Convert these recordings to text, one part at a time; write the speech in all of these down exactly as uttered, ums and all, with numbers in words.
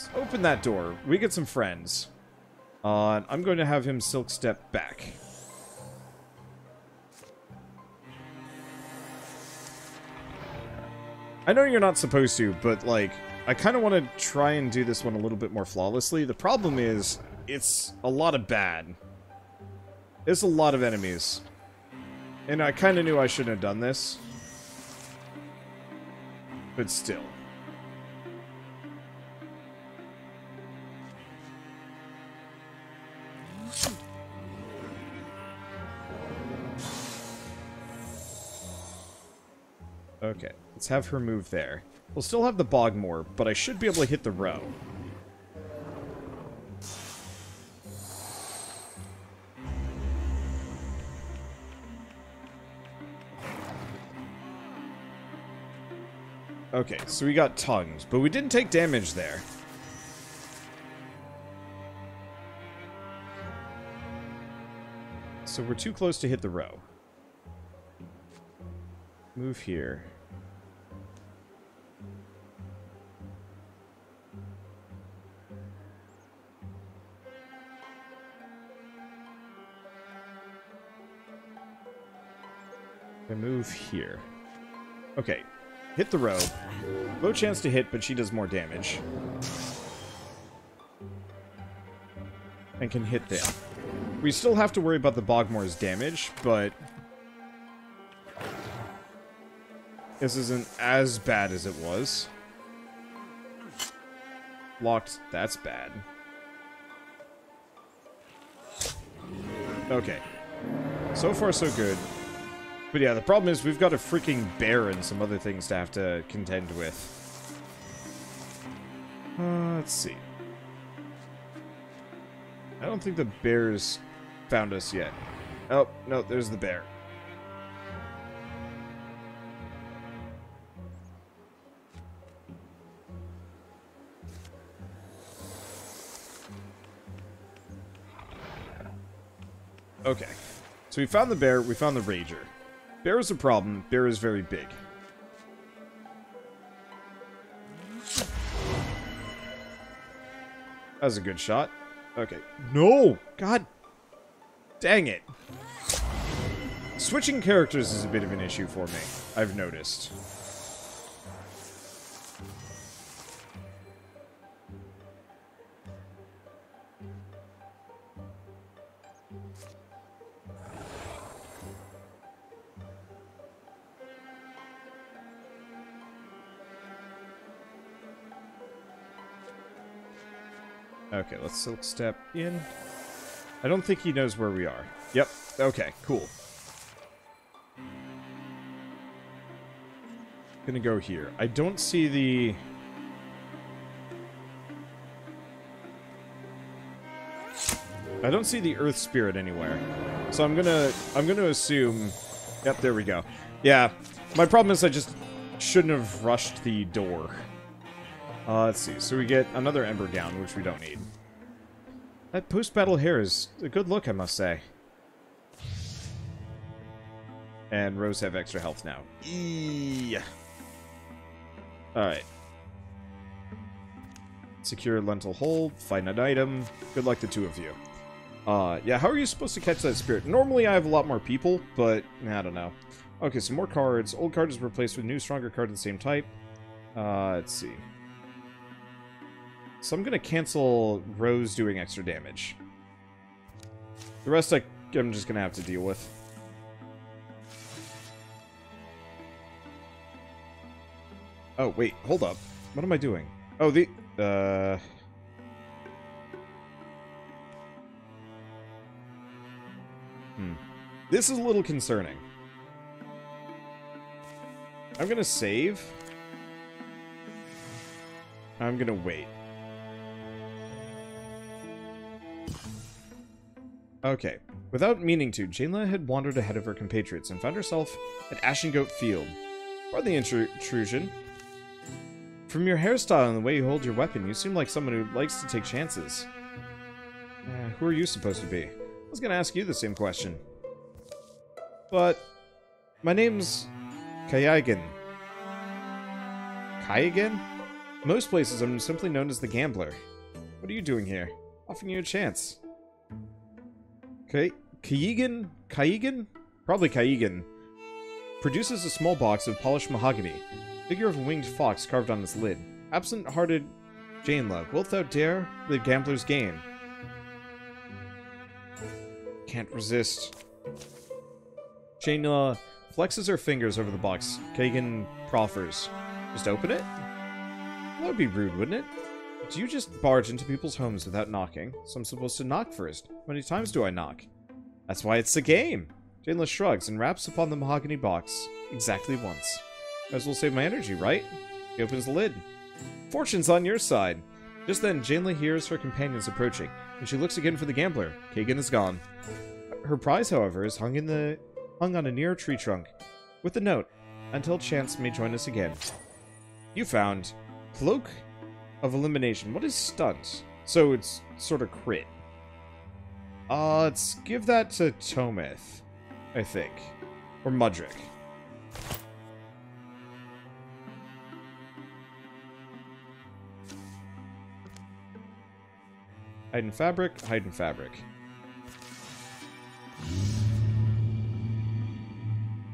Let's open that door. We get some friends. Uh, I'm going to have him silk step back. I know you're not supposed to, but, like, I kind of want to try and do this one a little bit more flawlessly. The problem is, it's a lot of bad. There's a lot of enemies. And I kind of knew I shouldn't have done this. But still. Okay, let's have her move there. We'll still have the Bogmore, but I should be able to hit the row. Okay, so we got tongues, but we didn't take damage there. So we're too close to hit the row. Move here. And move here. Okay. Hit the row. Low chance to hit, but she does more damage. And can hit them. We still have to worry about the Bogmore's damage, but this isn't as bad as it was. Locked. That's bad. Okay. So far, so good. But yeah, the problem is we've got a freaking bear and some other things to have to contend with. Uh, let's see. I don't think the bear's found us yet. Oh, no, there's the bear. Okay. So we found the bear, we found the rager. Bear is a problem. Bear is very big. That was a good shot. Okay. No! God dang it. Switching characters is a bit of an issue for me, I've noticed. Okay, let's silk step in. I don't think he knows where we are. Yep. Okay, cool. Gonna go here. I don't see the... I don't see the Earth Spirit anywhere. So I'm gonna... I'm gonna assume... Yep, there we go. Yeah. My problem is I just shouldn't have rushed the door. Uh, let's see. So we get another Ember Gown, which we don't need. That post-battle hair is a good look, I must say. And Rose have extra health now. Yeah. Alright. Secure Lentil Hole. Find an item. Good luck, the two of you. Uh, yeah, how are you supposed to catch that spirit? Normally I have a lot more people, but I don't know. Okay, some more cards. Old card is replaced with new, stronger card of the same type. Uh, let's see. So I'm gonna cancel Rose doing extra damage. The rest I, I'm just gonna have to deal with. Oh, wait, hold up. What am I doing? Oh, the... Uh... Hmm. This is a little concerning. I'm gonna save. I'm gonna wait. Okay. Without meaning to, Jaynla had wandered ahead of her compatriots and found herself at Ashen Goat Field. Pardon the intrusion. From your hairstyle and the way you hold your weapon, you seem like someone who likes to take chances. Uh, who are you supposed to be? I was going to ask you the same question. But my name's Kaiyagen. Kaiyagen? In most places, I'm simply known as the Gambler. What are you doing here? Offering you a chance. Okay. Kaiyagen? Kaiyagen? Probably Kaiyagen. Produces a small box of polished mahogany. Figure of a winged fox carved on its lid. Absent-hearted Janelove, wilt thou dare the gambler's game? Can't resist. Janelove flexes her fingers over the box. Kaiyagen proffers. Just open it? That would be rude, wouldn't it? Do you just barge into people's homes without knocking? So I'm supposed to knock first. How many times do I knock? That's why it's a game! Janelove shrugs and raps upon the mahogany box exactly once. Might as well save my energy, right? He opens the lid. Fortune's on your side! Just then, Janelove hears her companions approaching, and she looks again for the gambler. Kaiyagen is gone. Her prize, however, is hung in the hung on a near tree trunk, with the note, until chance may join us again. You found Cloak of Elimination. What is stunt? So it's sort of crit. Uh, let's give that to Tomith, I think. Or Mudrick. Hide in fabric, hide in fabric.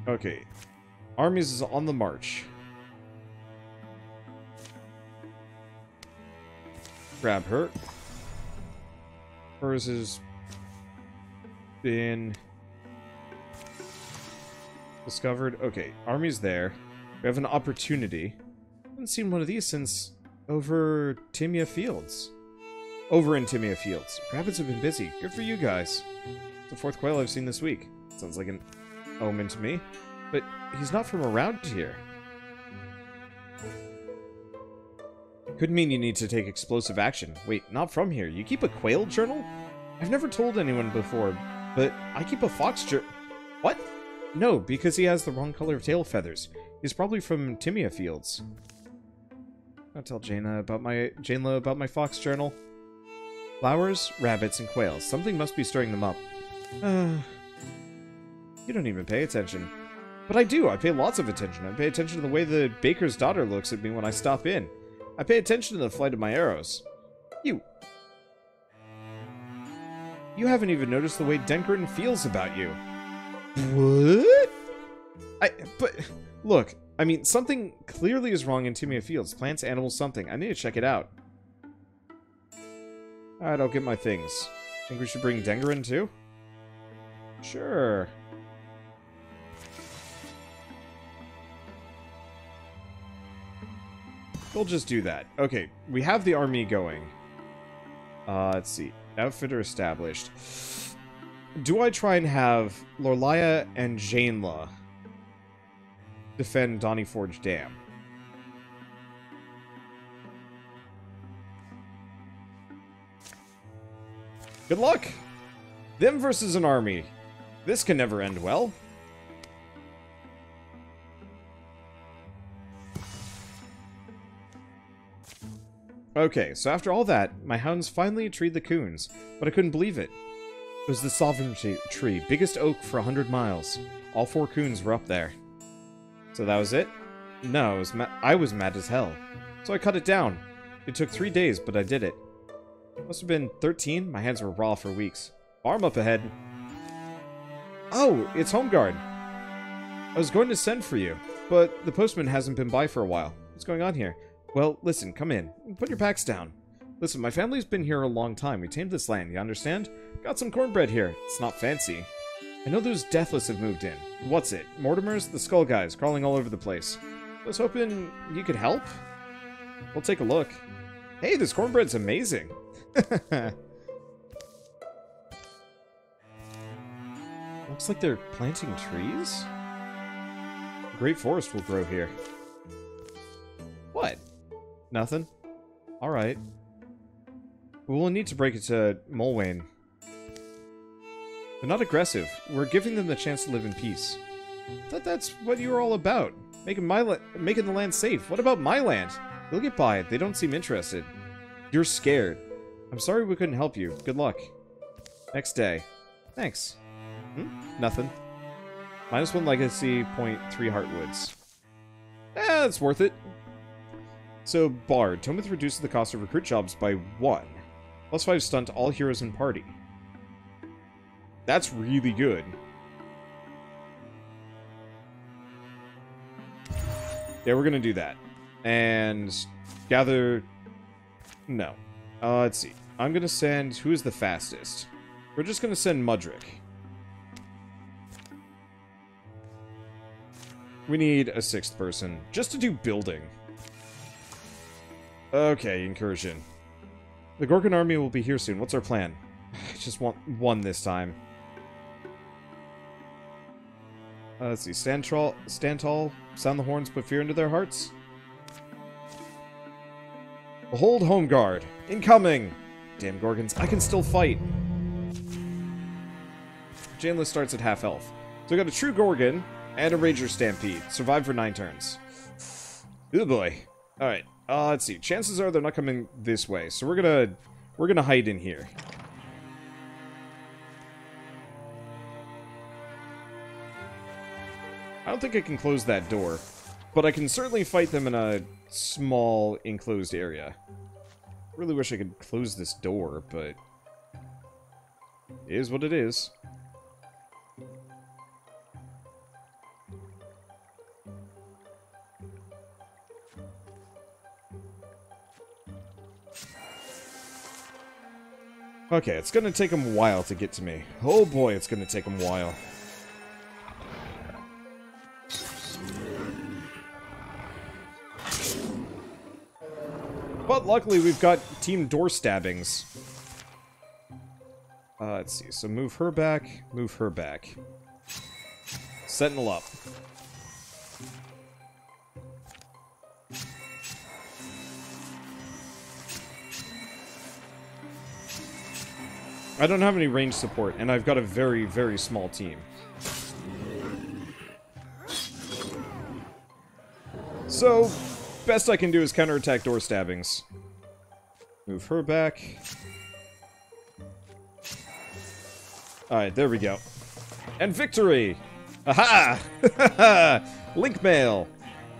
Okay. Armies is on the march. Grab her. Hers has been discovered. Okay, army's there. We have an opportunity. Haven't seen one of these since over Timia Fields. Over in Timia Fields. Rabbits have been busy. Good for you guys. It's the fourth quail I've seen this week. Sounds like an omen to me. But he's not from around here. Could mean you need to take explosive action. Wait, not from here. You keep a quail journal? I've never told anyone before, but I keep a fox journal. What? No, because he has the wrong color of tail feathers. He's probably from Timia Fields. I'll tell Janelove about my Janelove about my fox journal. Flowers, rabbits, and quails. Something must be stirring them up. Uh, you don't even pay attention. But I do. I pay lots of attention. I pay attention to the way the baker's daughter looks at me when I stop in. I pay attention to the flight of my arrows. You... You haven't even noticed the way Denkerin feels about you. What? I... But... Look. I mean, something clearly is wrong in Timia Fields. Plants, animals, something. I need to check it out. Alright, I'll get my things. Think we should bring Denkerin too? Sure. We'll just do that. Okay, we have the army going. Uh, let's see. Outfitter established. Do I try and have Lorlaia and Janelove defend Donny Forge Dam? Good luck! Them versus an army. This can never end well. Okay, so after all that, my hounds finally treed the coons, but I couldn't believe it. It was the sovereignty tree, biggest oak for a hundred miles. All four coons were up there. So that was it? No, it was ma I was mad as hell. So I cut it down. It took three days, but I did it. Must have been thirteen. My hands were raw for weeks. Farm up ahead. Oh, it's home guard. I was going to send for you, but the postman hasn't been by for a while. What's going on here? Well, listen, come in. Put your packs down. Listen, my family's been here a long time. We tamed this land, you understand? Got some cornbread here. It's not fancy. I know those Deathless have moved in. What's it? Mortimers, the Skull Guys, crawling all over the place. I was hoping you could help. We'll take a look. Hey, this cornbread's amazing. Looks like they're planting trees. A great forest will grow here. What? Nothing? Alright. We'll need to break it to Mulwayne. They're not aggressive. We're giving them the chance to live in peace. I thought that's what you were all about. Making my la making the land safe. What about my land? They'll get by it. They don't seem interested. You're scared. I'm sorry we couldn't help you. Good luck. Next day. Thanks. Hmm? Nothing. Minus one legacy, point three heartwoods. Eh, it's worth it. So, Bard. Tomith reduces the cost of recruit jobs by one. Plus five stun to all heroes in party. That's really good. Yeah, we're going to do that. And gather... No. Uh, let's see. I'm going to send... Who is the fastest? We're just going to send Mudrick. We need a sixth person. Just to do building. Okay, incursion. The Gorgon army will be here soon. What's our plan? I just want one this time. Uh, let's see. Stand tall, stand tall, sound the horns, put fear into their hearts. Behold home guard. Incoming! Damn Gorgons, I can still fight. Janless starts at half health. So we got a true Gorgon and a Rager Stampede. Survive for nine turns. Oh boy. Alright, uh, let's see. Chances are they're not coming this way, so we're gonna we're gonna hide in here. I don't think I can close that door, but I can certainly fight them in a small, enclosed area. Really wish I could close this door, but... it is what it is. Okay, it's gonna take them a while to get to me. Oh boy, it's gonna take them a while. But luckily, we've got team door stabbings. Uh, let's see. So move her back. Move her back. Sentinel up. I don't have any range support, and I've got a very, very small team. So... best I can do is counterattack door stabbings. Move her back. Alright, there we go. And victory! Aha! Link mail!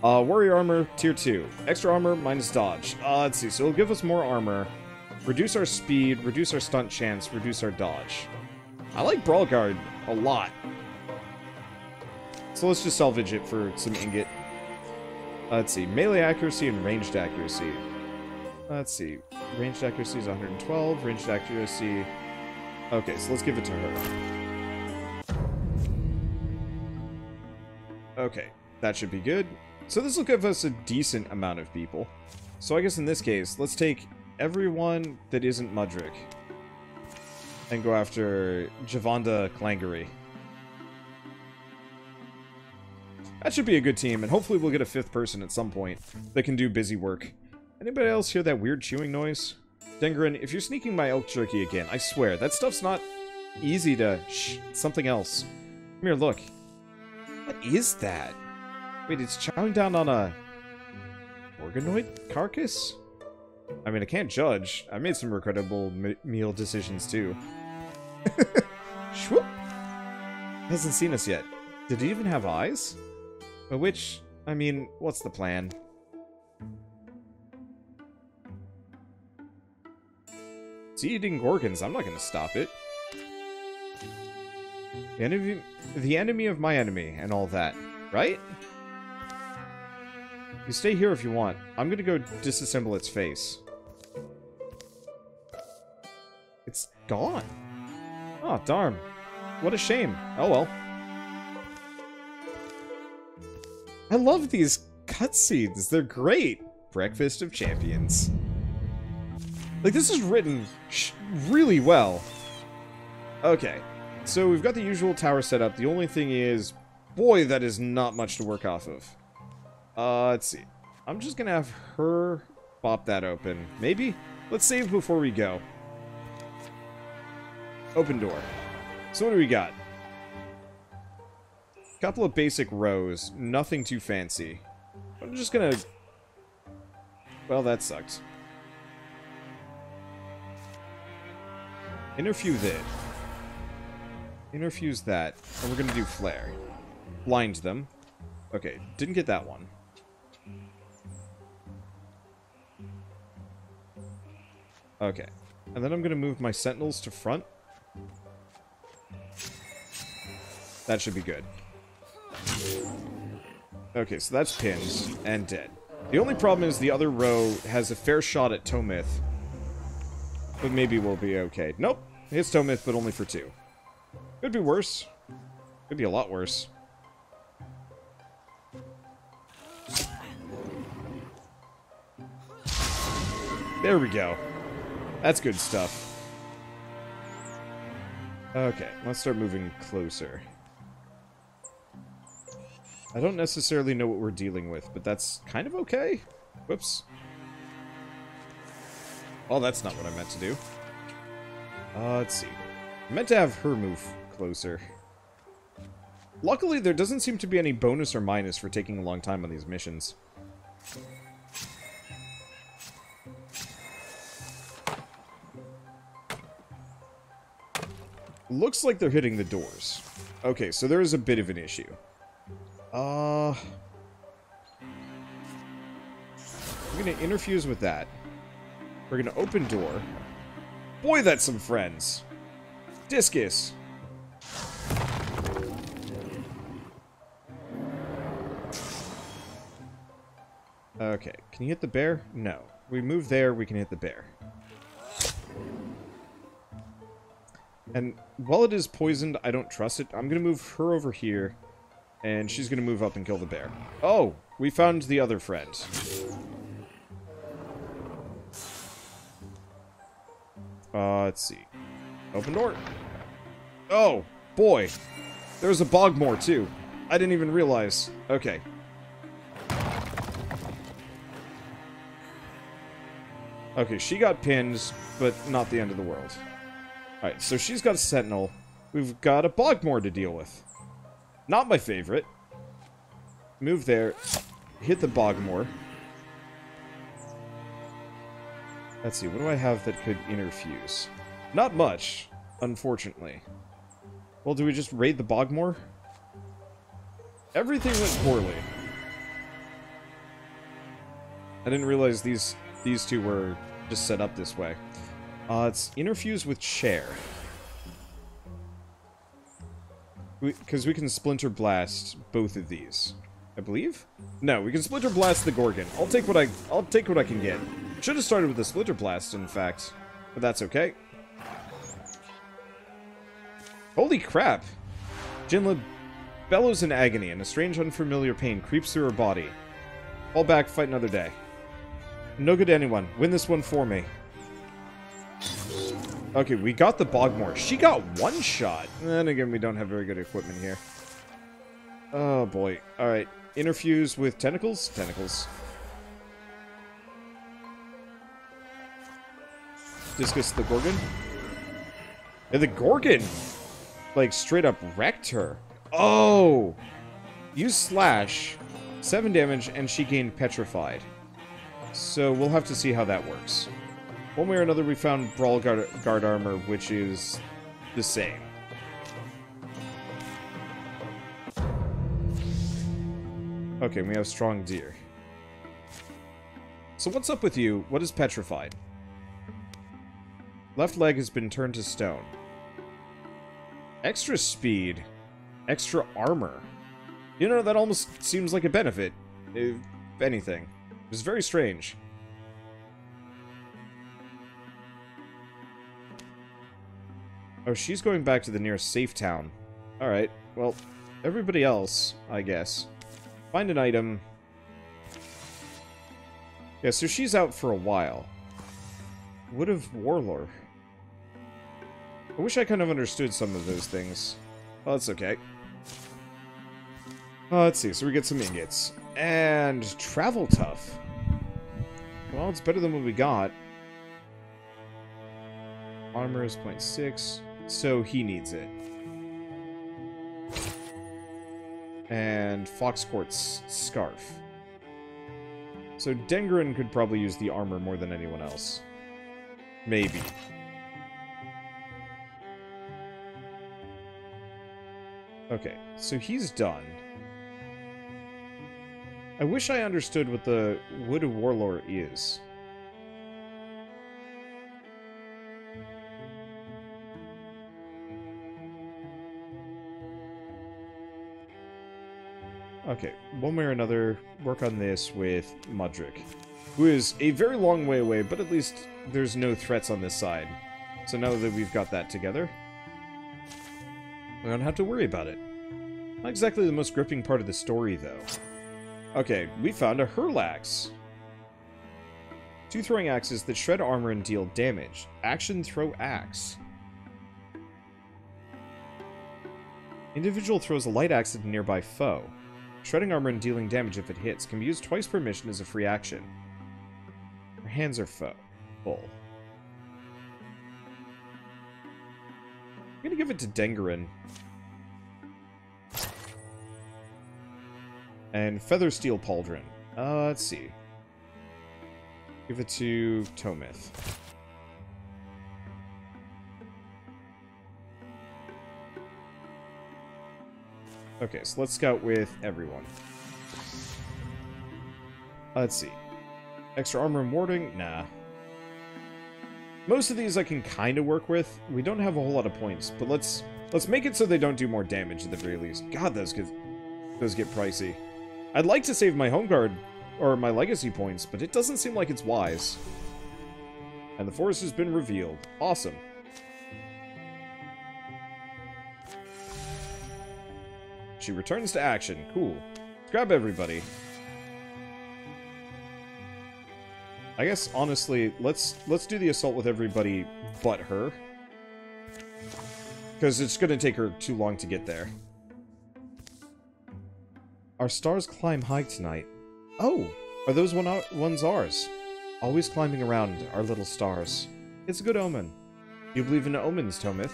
Uh, warrior armor, tier two. Extra armor, minus dodge. Uh, let's see, so it'll give us more armor. Reduce our speed, reduce our stunt chance, reduce our dodge. I like Brawl Guard a lot. So let's just salvage it for some ingot. Uh, let's see, melee accuracy and ranged accuracy. Uh, let's see, ranged accuracy is one hundred twelve, ranged accuracy... Okay, so let's give it to her. Okay, that should be good. So this will give us a decent amount of people. So I guess in this case, let's take everyone that isn't Mudrick. And go after Javonda Clangery. That should be a good team, and hopefully we'll get a fifth person at some point that can do busy work. Anybody else hear that weird chewing noise? Dengrin, if you're sneaking my elk jerky again, I swear, that stuff's not easy to... Shh, it's something else. Come here, look. What is that? Wait, it's chowing down on a... Gorgonoid carcass? I mean, I can't judge. I made some regrettable m meal decisions, too. Shwoop! Hasn't seen us yet. Did it even have eyes? But which, I mean, what's the plan? It's eating Gorgons, I'm not gonna stop it. The enemy, the enemy of my enemy, and all that, right? You stay here if you want. I'm gonna go disassemble its face. It's gone. Oh, darn. What a shame. Oh well. I love these cutscenes. They're great. Breakfast of Champions. Like, this is written sh really well. Okay. So we've got the usual tower set up. The only thing is, boy, that is not much to work off of. Uh, let's see. I'm just going to have her bop that open. Maybe? Let's save before we go. Open door. So what do we got? Couple of basic rows, nothing too fancy. I'm just gonna... Well, that sucked. Interfuse it. Interfuse that. And we're gonna do flare. Blind them. Okay, didn't get that one. Okay. And then I'm going to move my sentinels to front. That should be good. Okay, so that's pins and dead. The only problem is the other row has a fair shot at Tomith. But maybe we'll be okay. Nope. It's Tomith, but only for two. Could be worse. Could be a lot worse. There we go. That's good stuff. Okay, let's start moving closer. I don't necessarily know what we're dealing with, but that's kind of okay. Whoops. Oh, that's not what I meant to do. Uh, let's see. I meant to have her move closer. Luckily, there doesn't seem to be any bonus or minus for taking a long time on these missions. Looks like they're hitting the doors. Okay, so there is a bit of an issue. Uh, we're going to interfuse with that. We're going to open door. Boy, that's some friends. Discus. Okay, can you hit the bear? No. We move there, we can hit the bear. And while it is poisoned, I don't trust it. I'm going to move her over here. And she's going to move up and kill the bear. Oh, we found the other friend. Uh, let's see. Open door. Oh, boy. There's a bogmore, too. I didn't even realize. Okay. Okay, she got pinned, but not the end of the world. Alright, so she's got a sentinel. We've got a bogmore to deal with. Not my favorite. Move there. Hit the bogmore. Let's see, what do I have that could interfuse? Not much, unfortunately. Well, do we just raid the bogmore? Everything went poorly. I didn't realize these these two were just set up this way. Uh, it's interfuse with chair. Because we, we can Splinter Blast both of these, I believe. No, we can Splinter Blast the Gorgon. I'll take what I I'll take what I can get. Should have started with the Splinter Blast, in fact, but that's okay. Holy crap! Jinla bellows in agony, and a strange, unfamiliar pain creeps through her body. Fall back, fight another day. No good to anyone. Win this one for me. Okay, we got the bogmore. She got one shot. And again, we don't have very good equipment here. Oh, boy. Alright. Interfuse with tentacles? Tentacles. Discus the Gorgon? Yeah, the Gorgon! Like, straight up wrecked her. Oh! You slash. Seven damage, and she gained petrified. So, we'll have to see how that works. One way or another, we found Brawl Guard, guard Armor, which is the same. Okay, we have Strong Deer. So what's up with you? What is petrified? Left leg has been turned to stone. Extra speed. Extra armor. You know, that almost seems like a benefit. If anything. It's very strange. Oh, she's going back to the nearest safe town. Alright, well, everybody else, I guess. Find an item. Yeah, so she's out for a while. Wood of Warlore. I wish I kind of understood some of those things. Well, that's okay. Uh, let's see, so we get some ingots. And travel tough. Well, it's better than what we got. Armor is zero point six. So he needs it. And Fox Quartz Scarf. So Dengrin could probably use the armor more than anyone else. Maybe. Okay, so he's done. I wish I understood what the Wood of Warlore is. Okay, one way or another, work on this with Mudrick, who is a very long way away, but at least there's no threats on this side. So now that we've got that together, we don't have to worry about it. Not exactly the most gripping part of the story, though. Okay, we found a Hurlax. Two throwing axes that shred armor and deal damage. Action throw axe. Individual throws a light axe at a nearby foe. Shredding armor and dealing damage if it hits. Can be used twice per mission as a free action. Her hands are full. I'm gonna give it to Dengarin. And Feathersteel Pauldron. Uh, let's see. Give it to Tomith. Okay, so let's scout with everyone. Let's see. Extra armor and warding? Nah. Most of these I can kind of work with. We don't have a whole lot of points, but let's let's make it so they don't do more damage at the very least. God, those get, those get pricey. I'd like to save my home guard or my legacy points, but it doesn't seem like it's wise. And the forest has been revealed. Awesome. She returns to action. Cool. Grab everybody. I guess honestly, let's let's do the assault with everybody but her, because it's gonna take her too long to get there. Our stars climb high tonight. Oh, are those one ones ours? Always climbing around, our little stars. It's a good omen. You believe in omens, Tomith?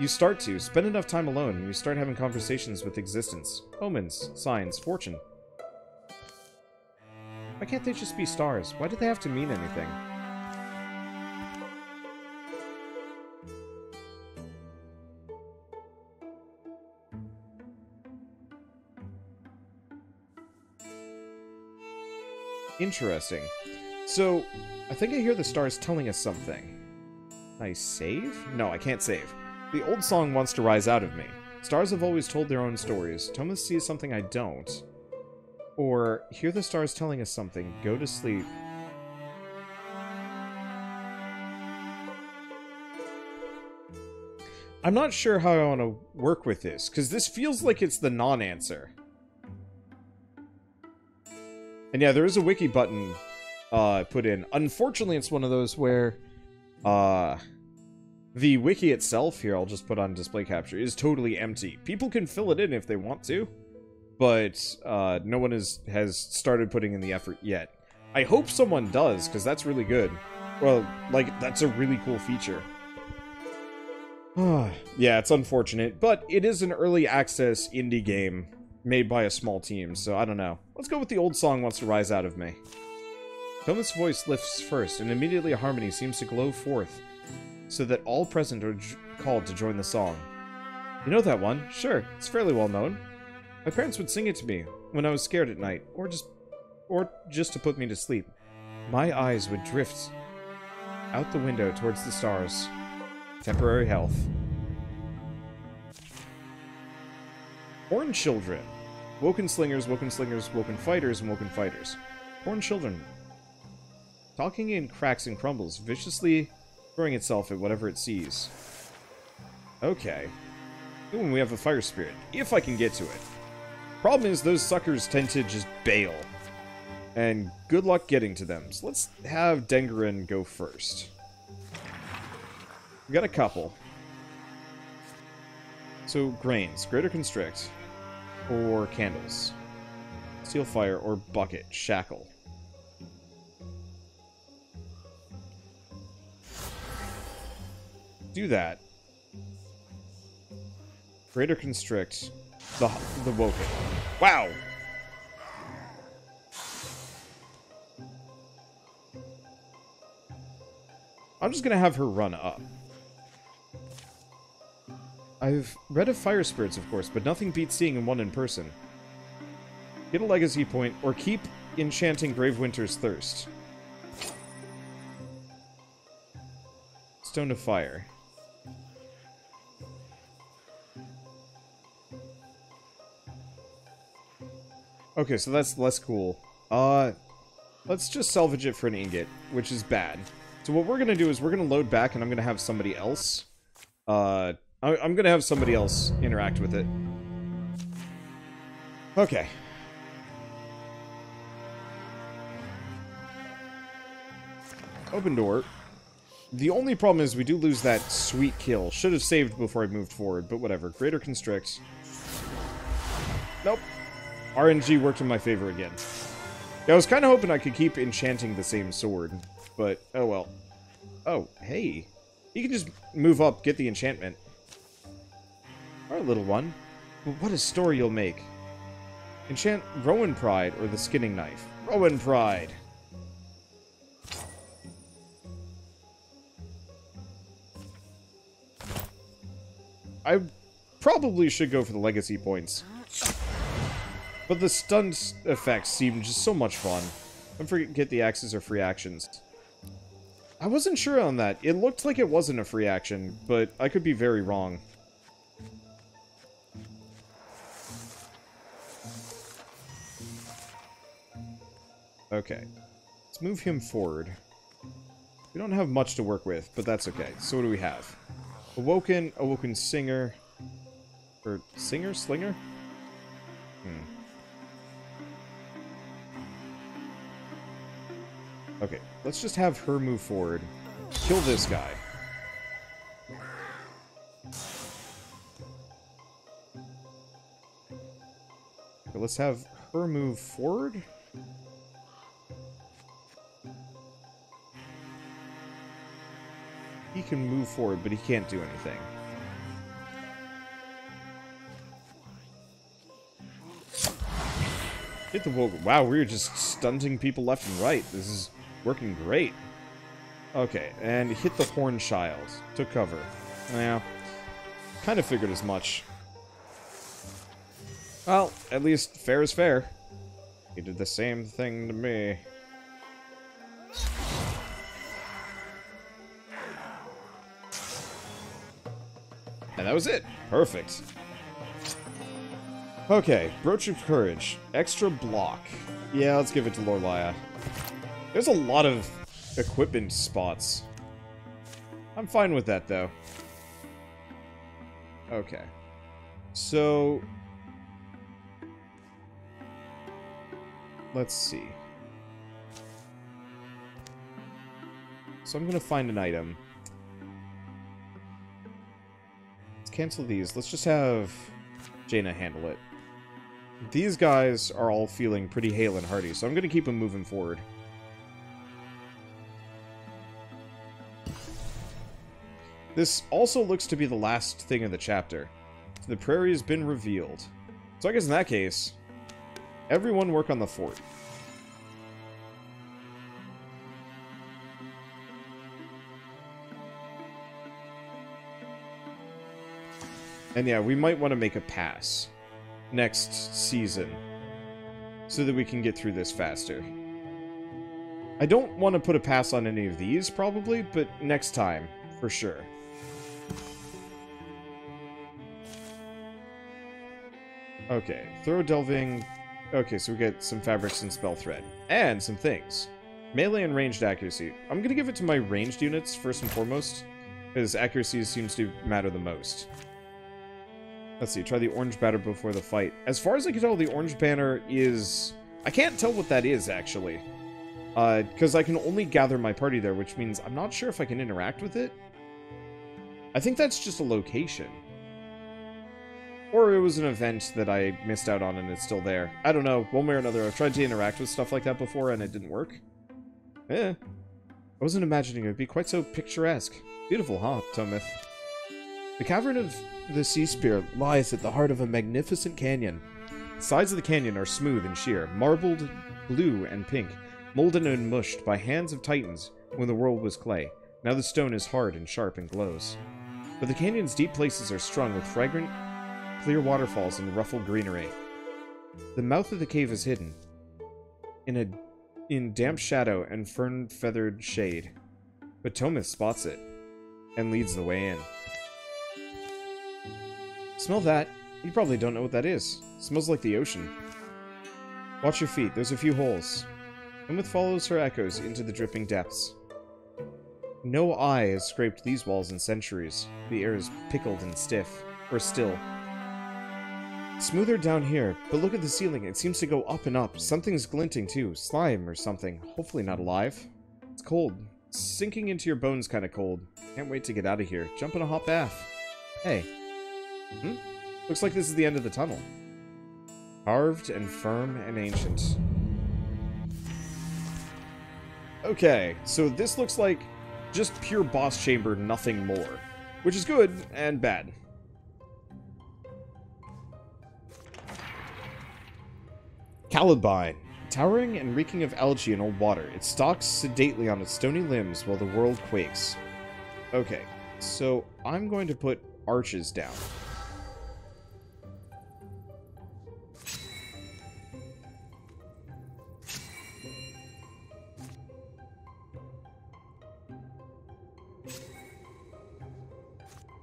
You start to. Spend enough time alone, and you start having conversations with existence. Omens, signs, fortune. Why can't they just be stars? Why do they have to mean anything? Interesting. So, I think I hear the stars telling us something. Can I save? No, I can't save. The old song wants to rise out of me. Stars have always told their own stories. Thomas sees something I don't. Or, hear the stars telling us something. Go to sleep. I'm not sure how I want to work with this, because this feels like it's the non-answer. And yeah, there is a wiki button uh, put in. Unfortunately, it's one of those where... Uh, The wiki itself, here I'll just put on display capture, is totally empty. People can fill it in if they want to, but uh, no one is, has started putting in the effort yet. I hope someone does, because that's really good. Well, like, that's a really cool feature. Yeah, it's unfortunate, but it is an early access indie game made by a small team, so I don't know. Let's go with the old song wants to rise out of me. Thomas' voice lifts first, and immediately a harmony seems to glow forth, so that all present are called to join the song. You know that one? Sure, it's fairly well known. My parents would sing it to me when I was scared at night, or just or just to put me to sleep. My eyes would drift out the window towards the stars. Temporary health. Horn children. Woken slingers, woken slingers, woken fighters, and woken fighters. Horn children. Talking in cracks and crumbles, viciously throwing itself at whatever it sees. Okay. Ooh, we have a fire spirit. If I can get to it. Problem is, those suckers tend to just bail. And good luck getting to them. So let's have Dengarin go first. We got a couple. So, grains. Greater Constrict. Or candles. Steel Fire or Bucket. Shackle. Do that. Greater Constrict the the Woken. Wow. I'm just gonna have her run up. I've read of fire spirits, of course, but nothing beats seeing one in person. Get a legacy point, or keep enchanting Grave Winter's Thirst. Stone of Fire. Okay, so that's less cool. Uh, let's just salvage it for an ingot, which is bad. So what we're gonna do is we're gonna load back, and I'm gonna have somebody else. Uh, I I'm gonna have somebody else interact with it. Okay. Open door. The only problem is we do lose that sweet kill. Should have saved before I moved forward, but whatever. Greater constricts. Nope. R N G worked in my favor again. Yeah, I was kind of hoping I could keep enchanting the same sword, but oh well. Oh, hey. You can just move up, get the enchantment. Alright, little one. Well, what a story you'll make. Enchant Rowan Pride or the Skinning Knife. Rowan Pride! I probably should go for the legacy points. But the stun effects seem just so much fun. Don't forget the axes are free actions. I wasn't sure on that. It looked like it wasn't a free action, but I could be very wrong. Okay. Let's move him forward. We don't have much to work with, but that's okay. So what do we have? Awoken, Awoken Singer, or Singer? Slinger? Hmm. Okay, let's just have her move forward. Kill this guy. Okay, let's have her move forward. He can move forward, but he can't do anything. Hit the wall. Wow, we were just stunting people left and right. This is working great. Okay, and hit the horn child. Took cover. Yeah. Kind of figured as much. Well, at least fair is fair. He did the same thing to me. And that was it. Perfect. Okay, Brooch of Courage. Extra block. Yeah, let's give it to Lorlaia. There's a lot of equipment spots. I'm fine with that, though. Okay. So... let's see. So I'm gonna find an item. Cancel these. Let's just have Jaina handle it. These guys are all feeling pretty hale and hearty, so I'm going to keep them moving forward. This also looks to be the last thing in the chapter. The prairie has been revealed. So I guess in that case, everyone work on the fort. And yeah, we might want to make a pass next season so that we can get through this faster. I don't want to put a pass on any of these, probably, but next time, for sure. Okay, thorough delving. Okay, so we get some fabrics and spell thread. And some things. Melee and ranged accuracy. I'm going to give it to my ranged units, first and foremost, because accuracy seems to matter the most. Let's see, try the orange banner before the fight. As far as I can tell, the orange banner is... I can't tell what that is, actually. Uh, because I can only gather my party there, which means I'm not sure if I can interact with it. I think that's just a location. Or it was an event that I missed out on and it's still there. I don't know, one way or another. I've tried to interact with stuff like that before and it didn't work. Eh. I wasn't imagining it would be quite so picturesque. Beautiful, huh, Tomith? The cavern of the Sea Spear lies at the heart of a magnificent canyon. The sides of the canyon are smooth and sheer, marbled blue and pink, molded and mushed by hands of titans when the world was clay. Now the stone is hard and sharp and glows. But the canyon's deep places are strung with fragrant, clear waterfalls and ruffled greenery. The mouth of the cave is hidden in a in damp shadow and fern-feathered shade. But Thomas spots it and leads the way in. Smell that. You probably don't know what that is. It smells like the ocean. Watch your feet. There's a few holes. Emmet follows her echoes into the dripping depths. No eye has scraped these walls in centuries. The air is pickled and stiff. Or still. Smoother down here, but look at the ceiling. It seems to go up and up. Something's glinting too. Slime or something. Hopefully not alive. It's cold. It's sinking into your bones kind of cold. Can't wait to get out of here. Jump in a hot bath. Hey. Hmm? Looks like this is the end of the tunnel. Carved and firm and ancient. Okay, so this looks like just pure boss chamber, nothing more. Which is good and bad. Calibine. Towering and reeking of algae and old water, it stalks sedately on its stony limbs while the world quakes. Okay, so I'm going to put arches down.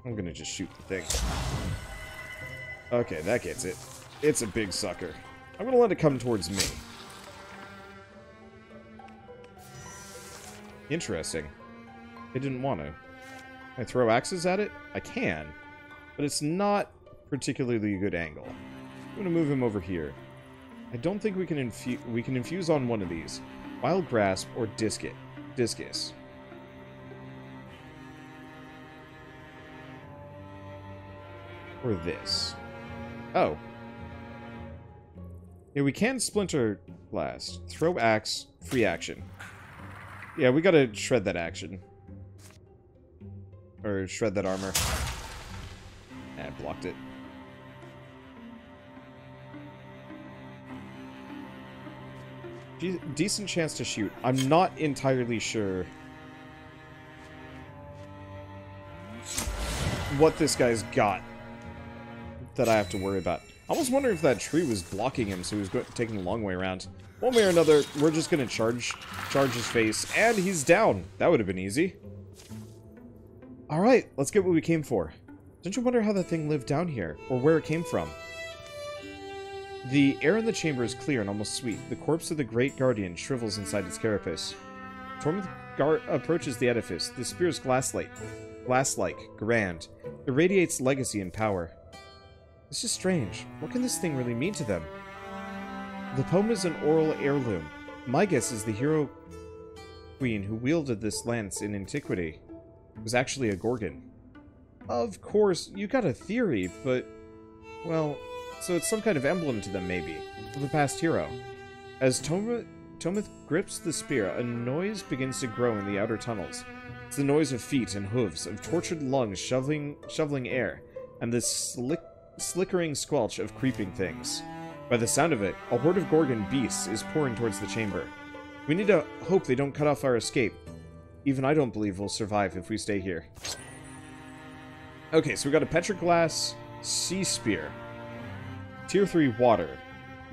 I'm gonna just shoot the thing. Okay, that gets it. It's a big sucker. I'm gonna let it come towards me. Interesting. It didn't want to. Can I throw axes at it? I can. But it's not particularly a good angle. I'm gonna move him over here. I don't think we can infu we can infuse on one of these. Wild Grasp or Discus. Discus. Or this. Oh. Yeah, we can Splinter Blast. Throw axe, free action. Yeah, we gotta shred that action. Or shred that armor. Nah, blocked it. De- decent chance to shoot. I'm not entirely sure what this guy's got that I have to worry about. I almost wonder if that tree was blocking him, so he was go taking the long way around. One way or another, we're just gonna charge charge his face, and he's down. That would have been easy. Alright, let's get what we came for. Don't you wonder how that thing lived down here, or where it came from? The air in the chamber is clear and almost sweet. The corpse of the Great Guardian shrivels inside its carapace. Tormund Gar approaches the edifice. The spear is glass-like, glass-like, grand. It radiates legacy and power. This is strange. What can this thing really mean to them? The poem is an oral heirloom. My guess is the hero queen who wielded this lance in antiquity was actually a Gorgon. Of course, you got a theory, but... well, so it's some kind of emblem to them, maybe. Of the past hero. As Tomith grips the spear, a noise begins to grow in the outer tunnels. It's the noise of feet and hooves, of tortured lungs shoveling, shoveling air, and this slick... slickering squelch of creeping things. By the sound of it, a horde of Gorgon beasts is pouring towards the chamber. We need to hope they don't cut off our escape. Even I don't believe we'll survive if we stay here. Okay, so we got a Petroglass Sea Spear. Tier three Water.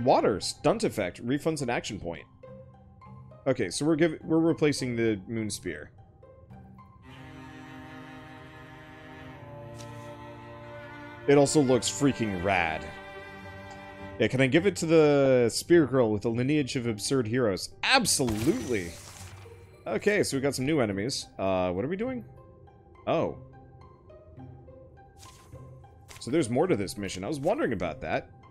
Water! Stunt effect. Refunds an action point. Okay, so we're give we're replacing the Moon Spear. It also looks freaking rad. Yeah, can I give it to the Spear Girl with a lineage of absurd heroes? Absolutely! Okay, so we got some new enemies. Uh, what are we doing? Oh. So there's more to this mission. I was wondering about that.